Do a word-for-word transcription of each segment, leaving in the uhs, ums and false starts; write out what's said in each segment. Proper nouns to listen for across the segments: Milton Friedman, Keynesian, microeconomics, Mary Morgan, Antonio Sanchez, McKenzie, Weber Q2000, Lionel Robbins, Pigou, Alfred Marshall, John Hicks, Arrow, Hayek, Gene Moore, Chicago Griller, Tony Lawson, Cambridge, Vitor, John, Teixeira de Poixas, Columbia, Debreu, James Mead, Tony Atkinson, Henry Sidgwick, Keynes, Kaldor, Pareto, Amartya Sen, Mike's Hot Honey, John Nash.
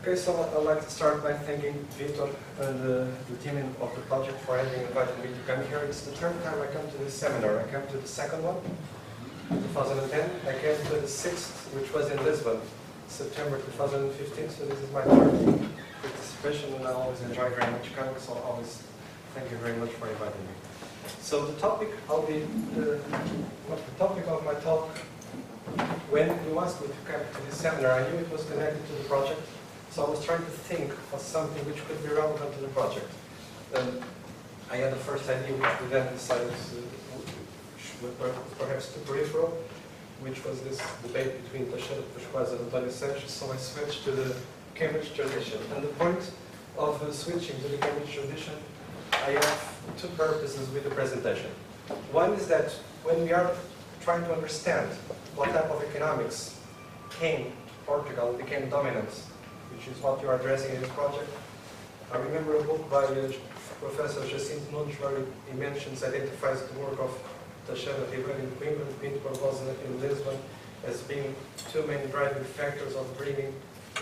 Okay, so I'd like to start by thanking Vitor and the, the team of the project for having invited me to come here. It's the third time I come to this seminar. I came to the second one, two thousand ten. I came to the sixth, which was in Lisbon, September two thousand fifteen. So this is my third participation, and I always enjoy very much coming. So always thank you very much for inviting me. So the topic, I'll be the, the topic of my talk. When you asked me to come to this seminar, I knew it was connected to the project. So I was trying to think of something which could be relevant to the project. And I had the first idea, which we then decided uh, perhaps too peripheral, which was this debate between Teixeira de Poixas and Antonio Sanchez. So I switched to the Cambridge tradition. And the point of uh, switching to the Cambridge tradition, I have two purposes with the presentation. One is that when we are trying to understand what type of economics came to Portugal, became dominant, which is what you are addressing in this project. I remember a book by uh, Professor Jacint Nuchler. He mentions, identifies the work of Tasha Hebran in England, Vitor in Lisbon, as being two main driving factors of bringing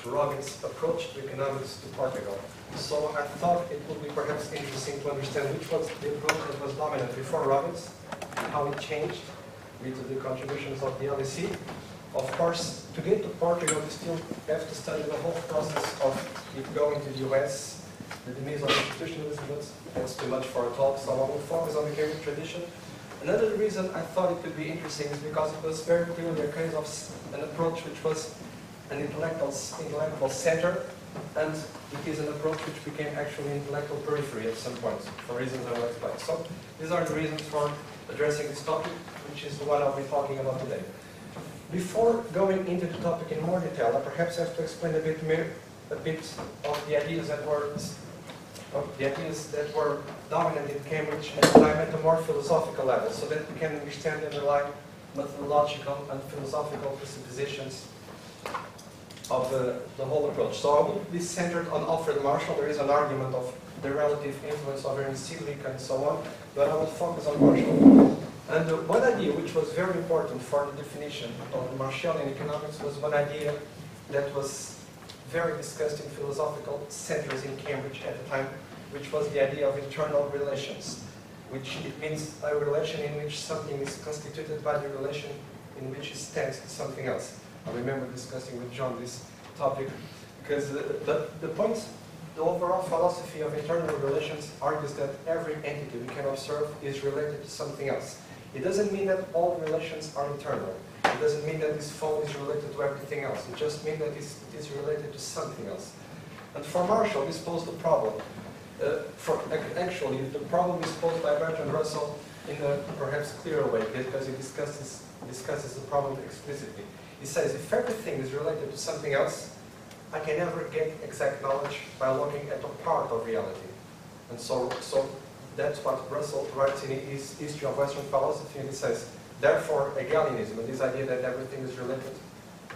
Robbins' approach to economics to Portugal. So I thought it would be perhaps interesting to understand which was the approach that was dominant before Robbins, how it changed due to the contributions of the L E C. Of course, to get to Portugal, we still have to study the whole process of it going to the U S, the demise of institutionalism, but that's too much for a talk, so I will focus on the Cambridge tradition. Another reason I thought it could be interesting is because it was very clearly a case of an approach which was an intellectual, intellectual center, and it is an approach which became actually intellectual periphery at some point, for reasons I will explain. So these are the reasons for addressing this topic, which is the one I'll be talking about today. Before going into the topic in more detail, I perhaps have to explain a bit more, a bit of the ideas that were, of the ideas that were dominant in Cambridge and apply at a more philosophical level, so that we can understand and rely methodological and philosophical presuppositions of the, the whole approach. So I will be centered on Alfred Marshall. There is an argument of the relative influence of Henry Sidgwick and so on, but I will focus on Marshall. And uh, one idea which was very important for the definition of Marshallian economics was one idea that was very discussed in philosophical centers in Cambridge at the time, which was the idea of internal relations, which it means a relation in which something is constituted by the relation in which it stands to something else. I remember discussing with John this topic, because uh, the, the point, the overall philosophy of internal relations argues that every entity we can observe is related to something else. It doesn't mean that all relations are internal. It doesn't mean that this phone is related to everything else. It just means that it's, it is related to something else. And for Marshall, this posed a problem. Uh, for, actually, the problem is posed by Bertrand Russell in a perhaps clearer way, because he discusses, discusses the problem explicitly. He says, if everything is related to something else, I can never get exact knowledge by looking at a part of reality. And so, so that's what Russell writes in his History of Western Philosophy, and he says, therefore, Hegelianism, this idea that everything is related,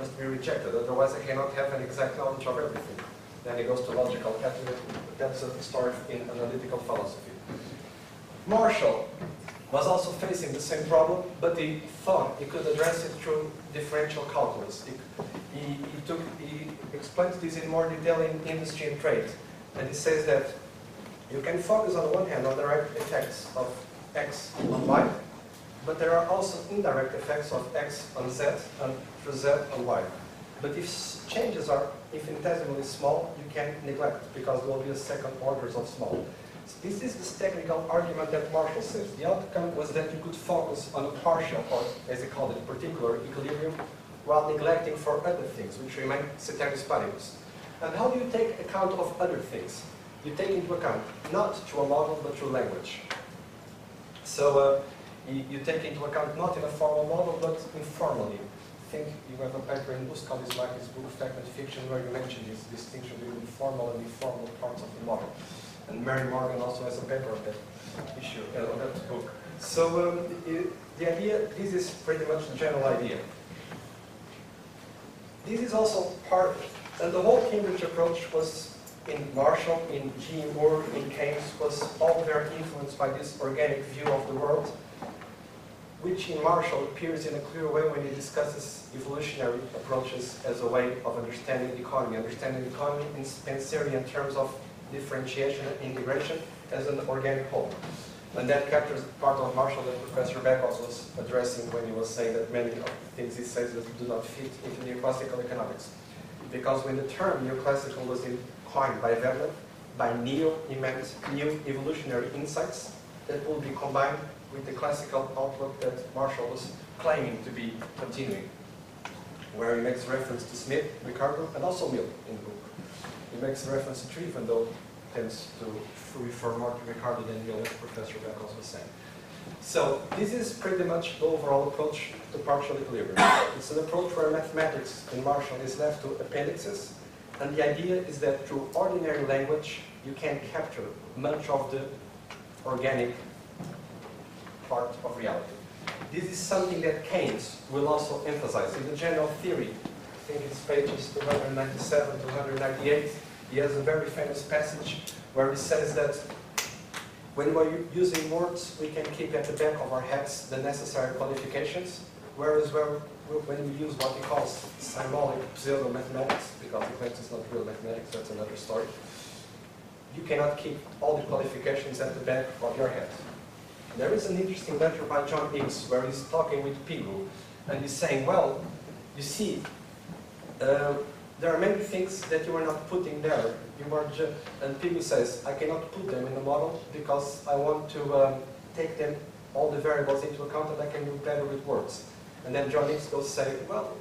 must be rejected, otherwise I cannot have an exact knowledge of everything. Then he goes to logical category, but that's a story in analytical philosophy. Marshall was also facing the same problem, but he thought he could address it through differential calculus. He, he, he, took, he explains this in more detail in Industry and Trade, and he says that you can focus on one hand on direct effects of X on Y, but there are also indirect effects of X on Z and through Z on Y. But if changes are infinitesimally small, you can neglect it because there will be a second orders of small. So this is this technical argument that Marshall says. The outcome was that you could focus on a partial, or as he called it, particular equilibrium, while neglecting for other things, which remain ceteris paribus. And how do you take account of other things? You take into account, not through a model, but through language. So uh, you, you take into account not in a formal model, but informally. I think you have a paper in Buscali's like his book, Fact and Fiction, where you mention this distinction between formal and informal parts of the model. And Mary Morgan also has a paper on that issue, uh, on that book. So um, the, the idea, this is pretty much the general idea. This is also part, and the whole Cambridge approach was in Marshall, in Gene Moore, in Keynes, was all very influenced by this organic view of the world, which in Marshall appears in a clear way when he discusses evolutionary approaches as a way of understanding the economy, understanding the economy in Spencerian terms of differentiation and integration as an organic whole. And that captures part of Marshall that Professor Beckhaus was addressing when he was saying that many of the things he says that do not fit into neoclassical economics. Because when the term neoclassical was coined by Veblen, by neo, he meant new evolutionary insights that will be combined with the classical outlook that Marshall was claiming to be continuing, where he makes reference to Smith, Ricardo, and also Milton in the book. He makes reference to three, even though he tends to refer more to Ricardo than Milton, Professor Beckhaus was saying. So this is pretty much the overall approach to partial equilibrium. It's an approach where mathematics in Marshall is left to appendices, and the idea is that through ordinary language, you can capture much of the organic part of reality. This is something that Keynes will also emphasize. In the general theory, I think it's pages two ninety-seven to two ninety-eight, he has a very famous passage where he says that when we're using words, we can keep at the back of our heads the necessary qualifications, whereas when we use what he calls symbolic pseudo-mathematics, because he claims it's not real mathematics, that's another story, you cannot keep all the qualifications at the back of your head. There is an interesting letter by John Hicks where he's talking with Pigou, and he's saying, well, you see, uh, there are many things that you are not putting there. You are just, and Pigou says, I cannot put them in the model because I want to um, take them, all the variables into account, and I can do better with words. And then John Hicks goes say, well,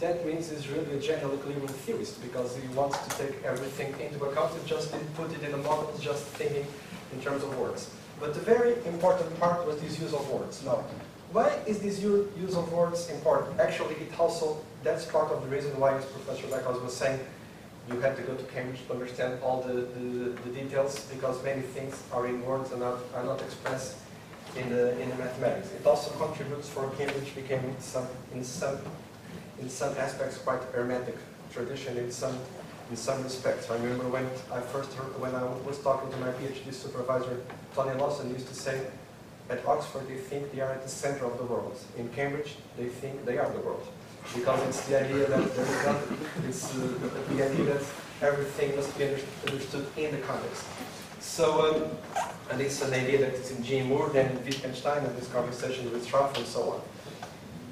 that means he's really a general equilibrium theorist because he wants to take everything into account and just didn't put it in a model, just thinking in terms of words. But the very important part was this use of words. Now, why is this use of words important? Actually, it also, that's part of the reason why, as Professor Beckhaus was saying, you had to go to Cambridge to understand all the, the, the details, because many things are in words and are, are not expressed in the, in the mathematics. It also contributes for Cambridge became in some, in some, in some aspects quite hermetic tradition in some, in some respects. I remember when I first heard, when I was talking to my PhD supervisor, Tony Lawson used to say, at Oxford they think they are at the center of the world. In Cambridge they think they are the world. Because it's the idea that there is not, it's uh, the idea that everything must be understood in the context. So, um, and it's an idea that it's in Gene Moore, then in Wittgenstein, and this conversation with Strawson, and so on.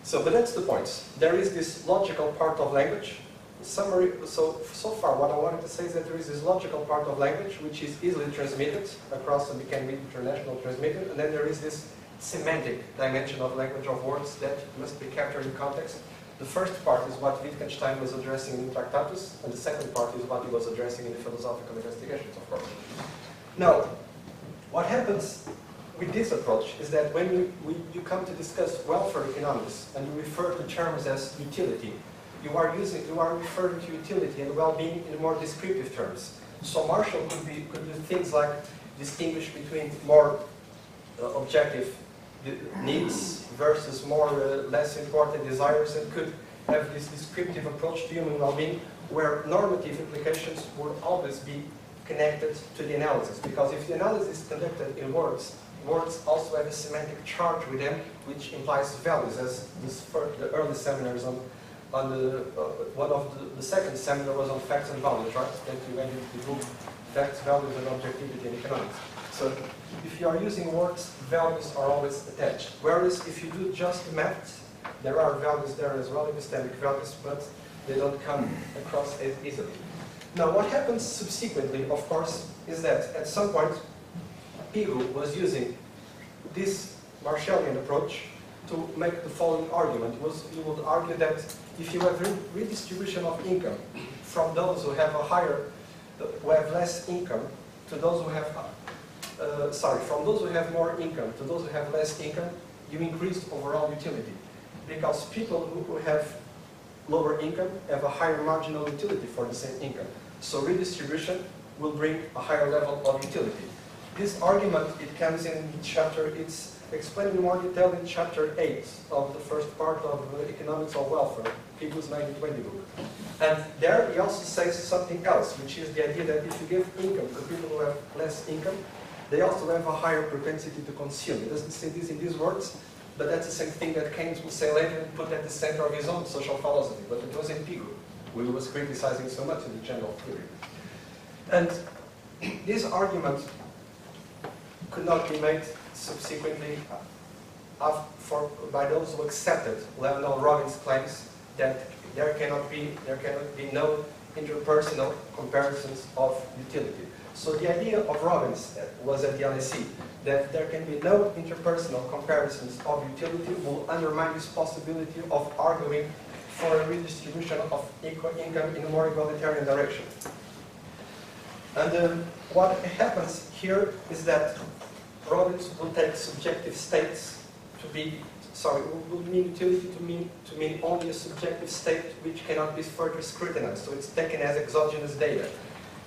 So, but that's the point. There is this logical part of language. Summary, so, so far what I wanted to say is that there is this logical part of language which is easily transmitted across and can be international transmitted, and then there is this semantic dimension of language of words that must be captured in context. The first part is what Wittgenstein was addressing in Tractatus, and the second part is what he was addressing in the philosophical investigations, of course. Now, what happens with this approach is that when you, we, you come to discuss welfare economics and you refer to terms as utility, you are using, you are referring to utility and well-being in more descriptive terms. So Marshall could, be, could do things like distinguish between more uh, objective needs versus more uh, less important desires, and could have this descriptive approach to human well-being where normative implications would always be connected to the analysis. Because if the analysis is conducted in words, words also have a semantic charge with them, which implies values, as this first, the early seminars on, on the, uh, one of the, the second seminar was on facts and values, right? That you went into the group, facts, values, and objectivity in economics. So if you are using words, values are always attached. Whereas if you do just math, there are values there as well, epistemic values, but they don't come across as easily. Now, what happens subsequently, of course, is that at some point, Pigou was using this Marshallian approach to make the following argument. He would argue that if you have re redistribution of income from those who have a higher, who have less income, to those who have, uh, sorry, from those who have more income to those who have less income, you increase overall utility. Because people who have lower income have a higher marginal utility for the same income. So redistribution will bring a higher level of utility. This argument, it comes in chapter, it's explained in more detail in chapter eight of the first part of Economics of Welfare, Pigou's nineteen twenty book. And there he also says something else, which is the idea that if you give income to people who have less income, they also have a higher propensity to consume. He doesn't say this in these words, but that's the same thing that Keynes will say later and put at the center of his own social philosophy, but it was in Pigou, who was criticizing so much in the general theory. And this argument could not be made subsequently for, by those who accepted Lionel Robbins' claims that there cannot be, there cannot be no interpersonal comparisons of utility. So the idea of Robbins that was at the L S E, that there can be no interpersonal comparisons of utility, will undermine this possibility of arguing for a redistribution of equal income in a more egalitarian direction. And um, what happens here is that Robbins will take subjective states to be, sorry, will mean utility to mean, to mean only a subjective state which cannot be further scrutinized, so it's taken as exogenous data.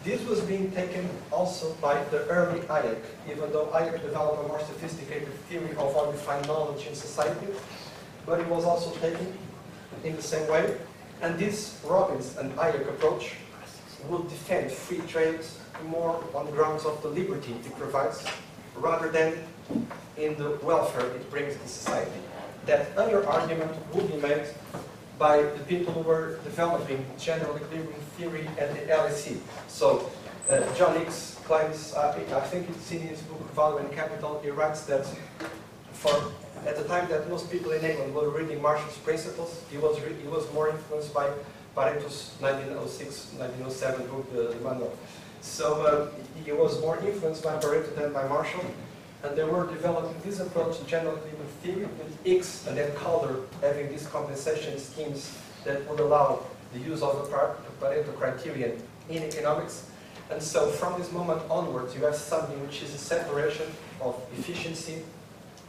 This was being taken also by the early Hayek, even though Hayek developed a more sophisticated theory of how we find knowledge in society, but it was also taken in the same way. And this Robbins and Hayek approach would defend free trade more on grounds of the liberty it provides, rather than in the welfare it brings to society. That other argument would be made by the people who were developing general equilibrium theory at the L S E. So uh, John Hicks claims, uh, I think it's in his book Value and Capital, he writes that for at the time that most people in England were reading Marshall's Principles, he was, he was more influenced by Pareto's nineteen oh six nineteen oh seven book, The Manual. So uh, he was more influenced by Pareto than by Marshall, and they were developing this approach to general equilibrium theory with Hicks and then Kaldor having these compensation schemes that would allow the use of the Pareto criterion in economics. And so from this moment onwards, you have something which is a separation of efficiency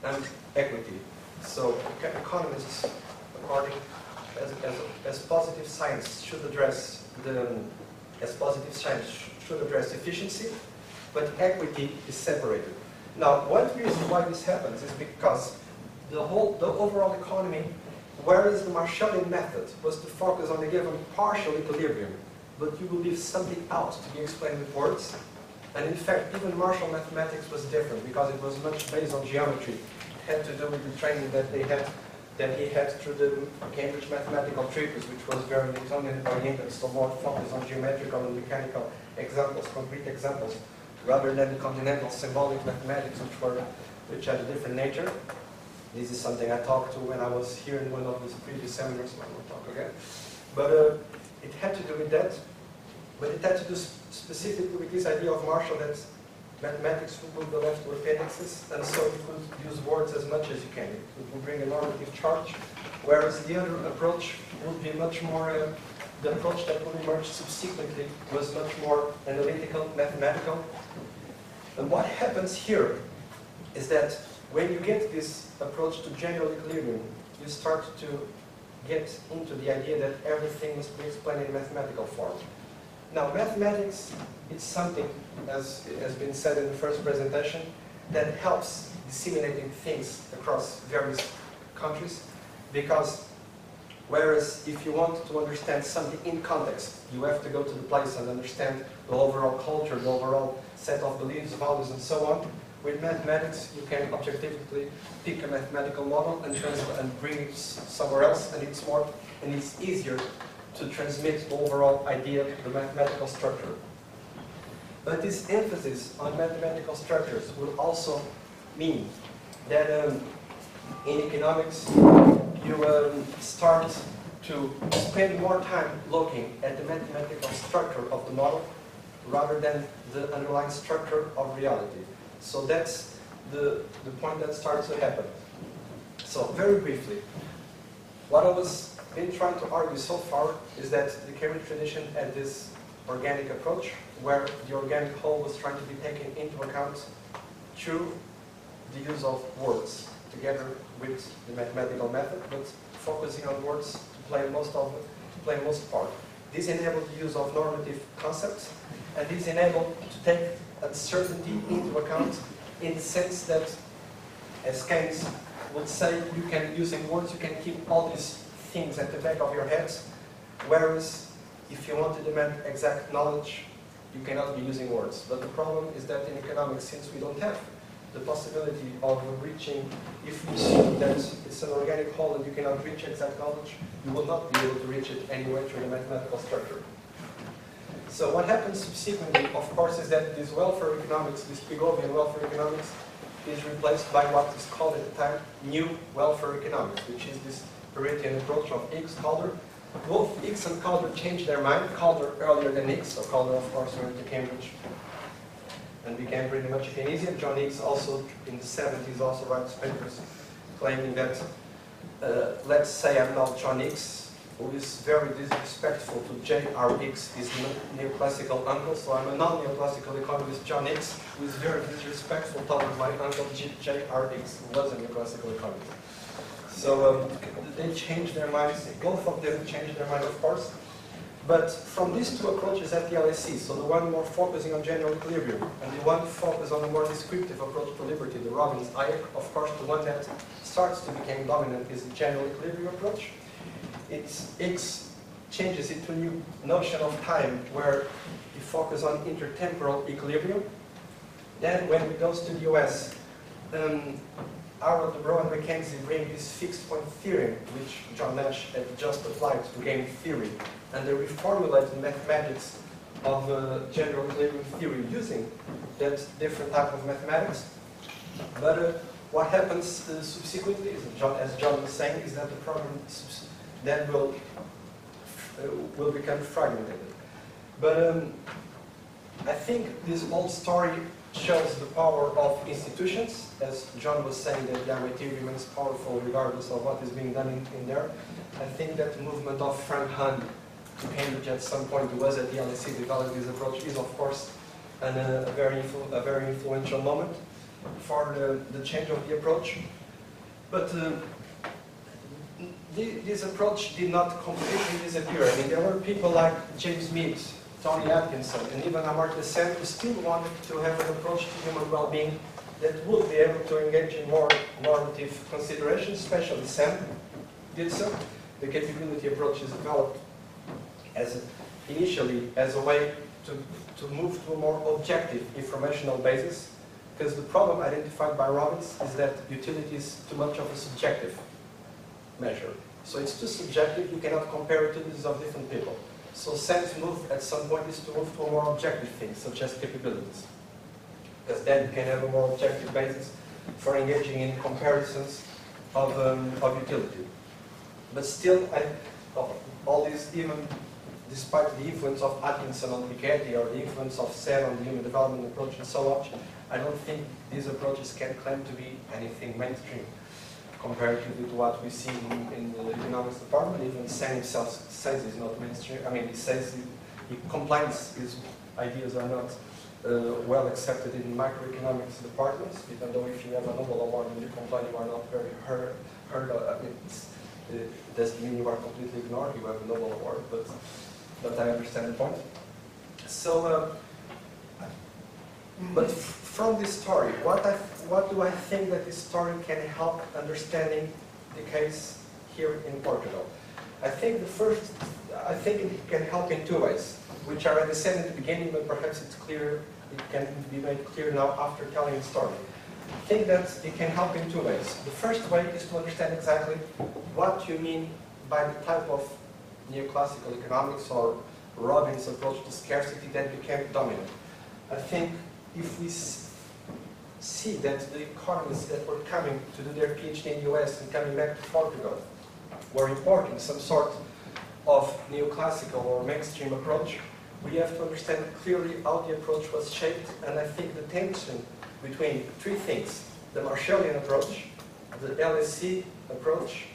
and equity. So economists, according as, as, as positive science, should address the as positive science should address efficiency, but equity is separated. Now, one reason why this happens is because the whole, the overall economy, whereas the Marshallian method was to focus on a given partial equilibrium, but you will leave something out to be explained with words. And in fact, even Marshall mathematics was different because it was much based on geometry. It had to do with the training that they had, that he had through the Cambridge mathematical treatise, which was very Newtonian-oriented, so more focused on geometrical and mechanical examples, concrete examples, rather than the continental symbolic mathematics, which were, which had a different nature. This is something I talked to when I was here in one of these previous seminars, so I won't talk again. But uh, it had to do with that, but it had to do specifically with this idea of Marshall that mathematics would be left to appendices, and so you could use words as much as you can. It would bring a normative charge, whereas the other approach would be much more, uh, the approach that would emerge subsequently was much more analytical, mathematical. And what happens here is that when you get this approach to general equilibrium, you start to get into the idea that everything must be explained in mathematical form. Now, mathematics is something, as has been said in the first presentation, that helps disseminating things across various countries, because whereas if you want to understand something in context, you have to go to the place and understand the overall culture, the overall set of beliefs, values, and so on. With mathematics, you can objectively pick a mathematical model and translate and bring it somewhere else, and it's more and it's easier to transmit the overall idea, the mathematical structure. But this emphasis on mathematical structures will also mean that um, in economics, you um, start to spend more time looking at the mathematical structure of the model rather than the underlying structure of reality. So that's the, the point that starts to happen. So very briefly, what I was been trying to argue so far is that the Cambridge tradition had this organic approach where the organic whole was trying to be taken into account through the use of words together with the mathematical method, but focusing on words to play most of to play most part. This enabled the use of normative concepts, and this enabled to take uncertainty into account in the sense that, as Keynes would say, you can, using words, you can keep all these things at the back of your head, whereas if you want to demand exact knowledge, you cannot be using words. But the problem is that in economics, since we don't have the possibility of reaching, if you see that it's an organic whole and you cannot reach exact knowledge, you will not be able to reach it anyway through the mathematical structure. So what happens subsequently, of course, is that this welfare economics, this Pigouvian welfare economics, is replaced by what is called at the time new welfare economics, which is this Paretian approach of Hicks, Kaldor. Both Hicks and Kaldor changed their mind. Kaldor earlier than Hicks, so Kaldor, of course, went to Cambridge and became pretty much a Keynesian. John Hicks also, in the seventies, also writes papers claiming that, uh, let's say I'm not John Hicks, who is very disrespectful to J R Hicks, his neoclassical uncle, so I'm a non-neoclassical economist, John Hicks, who is very disrespectful towards my uncle J R Hicks, who was a neoclassical economist. So um, they changed their minds, both of them changed their mind, of course. But from these two approaches at the L S E, so the one more focusing on general equilibrium, and the one focused on a more descriptive approach to liberty, the Robbins Hayek, of course, the one that starts to become dominant is the general equilibrium approach. It's, it changes it to a new notion of time, where you focus on intertemporal equilibrium. Then when it goes to the U S, um, Arrow, Debreu, and McKenzie bring this fixed point theorem, which John Nash had just applied to game theory, and they reformulate the mathematics of uh, general equilibrium theory using that different type of mathematics. But uh, what happens uh, subsequently, is John, as John was saying, is that the problem then will uh, will become fragmented. But um, I think this whole story shows the power of institutions, as John was saying, that the M I T remains powerful regardless of what is being done in, in there. I think that the movement of Frank Hahn to Cambridge at some point, who was at the L S E developing this approach, is of course an, uh, a, very a very influential moment for the, the change of the approach. But uh, th this approach did not completely disappear. I mean, there were people like James Mead, Tony Atkinson, and even Amartya Sen, who still wanted to have an approach to human well-being that would be able to engage in more normative considerations, especially Sen did so. The capability approach is developed as a, initially as a way to, to move to a more objective informational basis, because the problem identified by Robbins is that utility is too much of a subjective measure. So it's too subjective, you cannot compare utilities of different people. So Sen's move at some point is to move to a more objective thing, such as capabilities. Because then you can have a more objective basis for engaging in comparisons of, um, of utility. But still, I, all this, even despite the influence of Atkinson on Piketty or the influence of Sen on the human development approach and so on, I don't think these approaches can claim to be anything mainstream comparatively to what we see in, in the economics department. Even Sen himself says it's not mainstream. I mean, he says he, he complains his ideas are not uh, well accepted in microeconomics departments, even though if you have a Nobel Award and you complain, you are not very heard, heard of. I mean, it doesn't mean you are completely ignored, you have a Nobel Award, but, but I understand the point. So, uh, but from this story, what I what do I think that this story can help understanding the case here in Portugal? I think the first, I think it can help in two ways, which I already said at the beginning, but perhaps it's clear, it can be made clear now after telling the story. I think that it can help in two ways. The first way is to understand exactly what you mean by the type of neoclassical economics or Robbins approach to scarcity that became dominant. I think if we see that the economists that were coming to do their PhD in the U S and coming back to Portugal were importing some sort of neoclassical or mainstream approach, we have to understand clearly how the approach was shaped. And I think the tension between three things, the Marshallian approach, the L S E approach,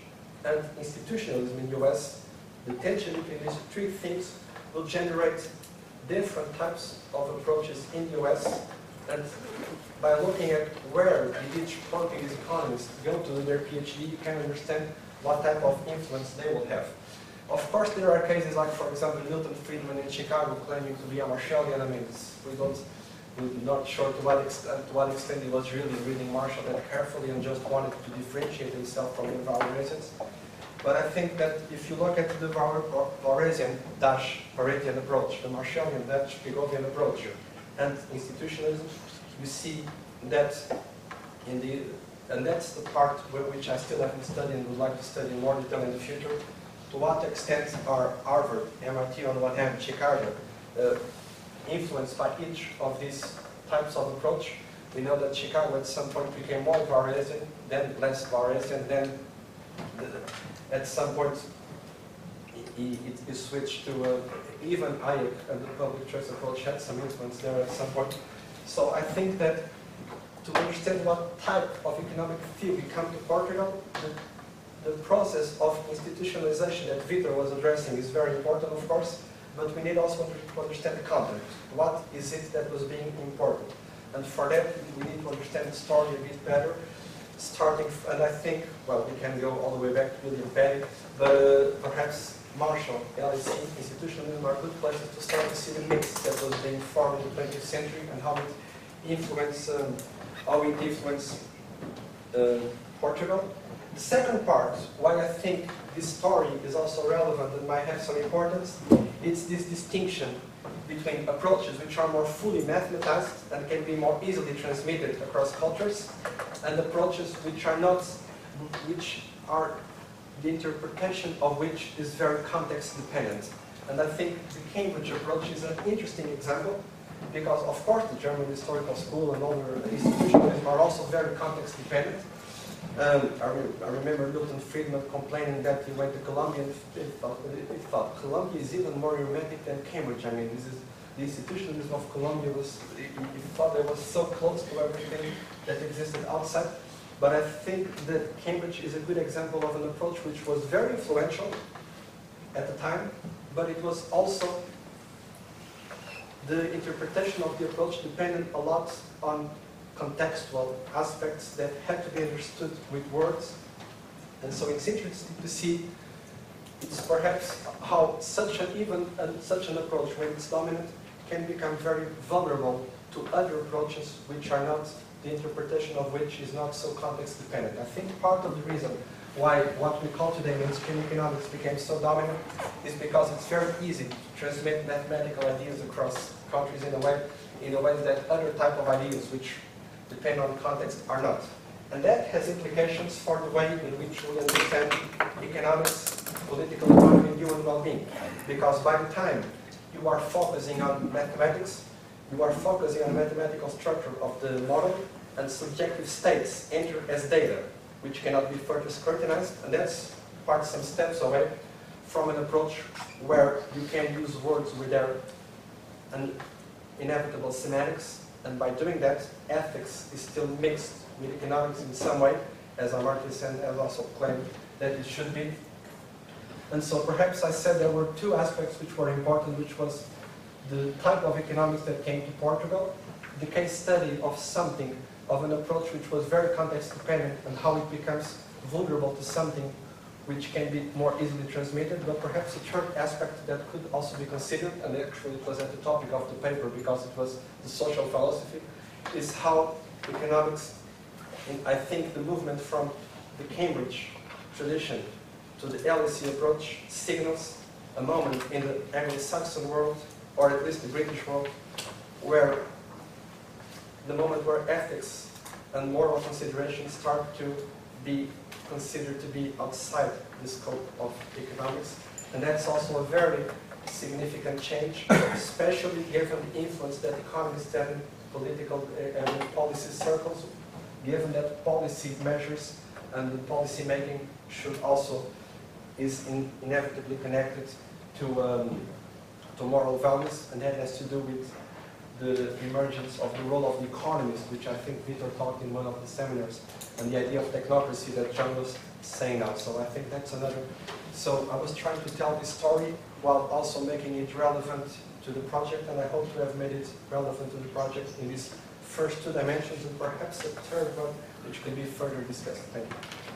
and institutionalism in the U S, the tension between these three things will generate different types of approaches in the U S, and by looking at where did each Portuguese economist go to do their PhD, you can understand what type of influence they will have. Of course, there are cases like, for example, Milton Friedman in Chicago claiming to be a Marshallian. I mean, we don't, we're not sure to what extent, to what extent he was really reading Marshall that carefully and just wanted to differentiate himself from the Valorians. But I think that if you look at the Valorian dash Paretian approach, the Marshallian dash Pigouvian approach, and institutionalism, you see that in the, and that's the part which I still haven't studied and would like to study in more detail in the future. To what extent are Harvard, M I T on one hand, Chicago, uh, influenced by each of these types of approach? We know that Chicago at some point became more Barresian, then less Barresian, then at some point it, it, it switched to uh, even Hayek and the public choice approach had some influence there at some point. So I think that to understand what type of economic theory come to Portugal, the, the process of institutionalization that Vitor was addressing is very important, of course, but we need also to understand the context. What is it that was being imported? And for that, we need to understand the story a bit better. Starting, and I think, well, we can go all the way back to William Petty, but uh, perhaps Marshall, L S E, institutionalism are good places to start to see the mix that was being formed in the twentieth century and how it influenced, um, how it influenced uh, Portugal. The second part, why I think this story is also relevant and might have some importance, it's this distinction between approaches which are more fully mathematized and can be more easily transmitted across cultures, and approaches which are not, which are the interpretation of which is very context dependent. And I think the Cambridge approach is an interesting example because, of course, the German historical school and other institutions are also very context dependent. Um, I, re I remember Milton Friedman complaining that he went to Columbia and it thought, it thought Columbia is even more romantic than Cambridge. I mean, this is, the institutionalism of Columbia was, he thought it was so close to everything that existed outside. But I think that Cambridge is a good example of an approach which was very influential at the time, but it was also the interpretation of the approach depended a lot on contextual aspects that had to be understood with words. And so it's interesting to see it's perhaps how such an even and such an approach, when it's dominant, can become very vulnerable to other approaches which are not, the interpretation of which is not so context dependent. I think part of the reason why what we call today mainstream economics became so dominant is because it's very easy to transmit mathematical ideas across countries in a way in a way that other type of ideas which depend on context are not. And that has implications for the way in which we understand economics, political economy, and human well-being. Because by the time you are focusing on mathematics, you are focusing on the mathematical structure of the model, and subjective states enter as data, which cannot be further scrutinized, and that's quite some steps away from an approach where you can use words with their and inevitable semantics, and by doing that, ethics is still mixed with economics in some way, as Amartya Sen has also claimed that it should be. And so perhaps I said there were two aspects which were important, which was the type of economics that came to Portugal, the case study of something, of an approach which was very context dependent and how it becomes vulnerable to something which can be more easily transmitted, but perhaps a third aspect that could also be considered, and actually it was at the topic of the paper because it was the social philosophy, is how economics, and I think the movement from the Cambridge tradition to the L S E approach signals a moment in the Anglo-Saxon world, or at least the British world, where the moment where ethics and moral considerations start to be considered to be outside the scope of economics. And that's also a very significant change, especially given the influence that economists have in political and uh, policy circles, given that policy measures and the policy making should also is in inevitably connected to um, to moral values, and that has to do with the emergence of the role of the economist, which I think Vitor talked in one of the seminars, and the idea of technocracy that John was saying now. So I think that's another. So I was trying to tell this story while also making it relevant to the project, and I hope to have made it relevant to the project in these first two dimensions, and perhaps a third one, which can be further discussed. Thank you.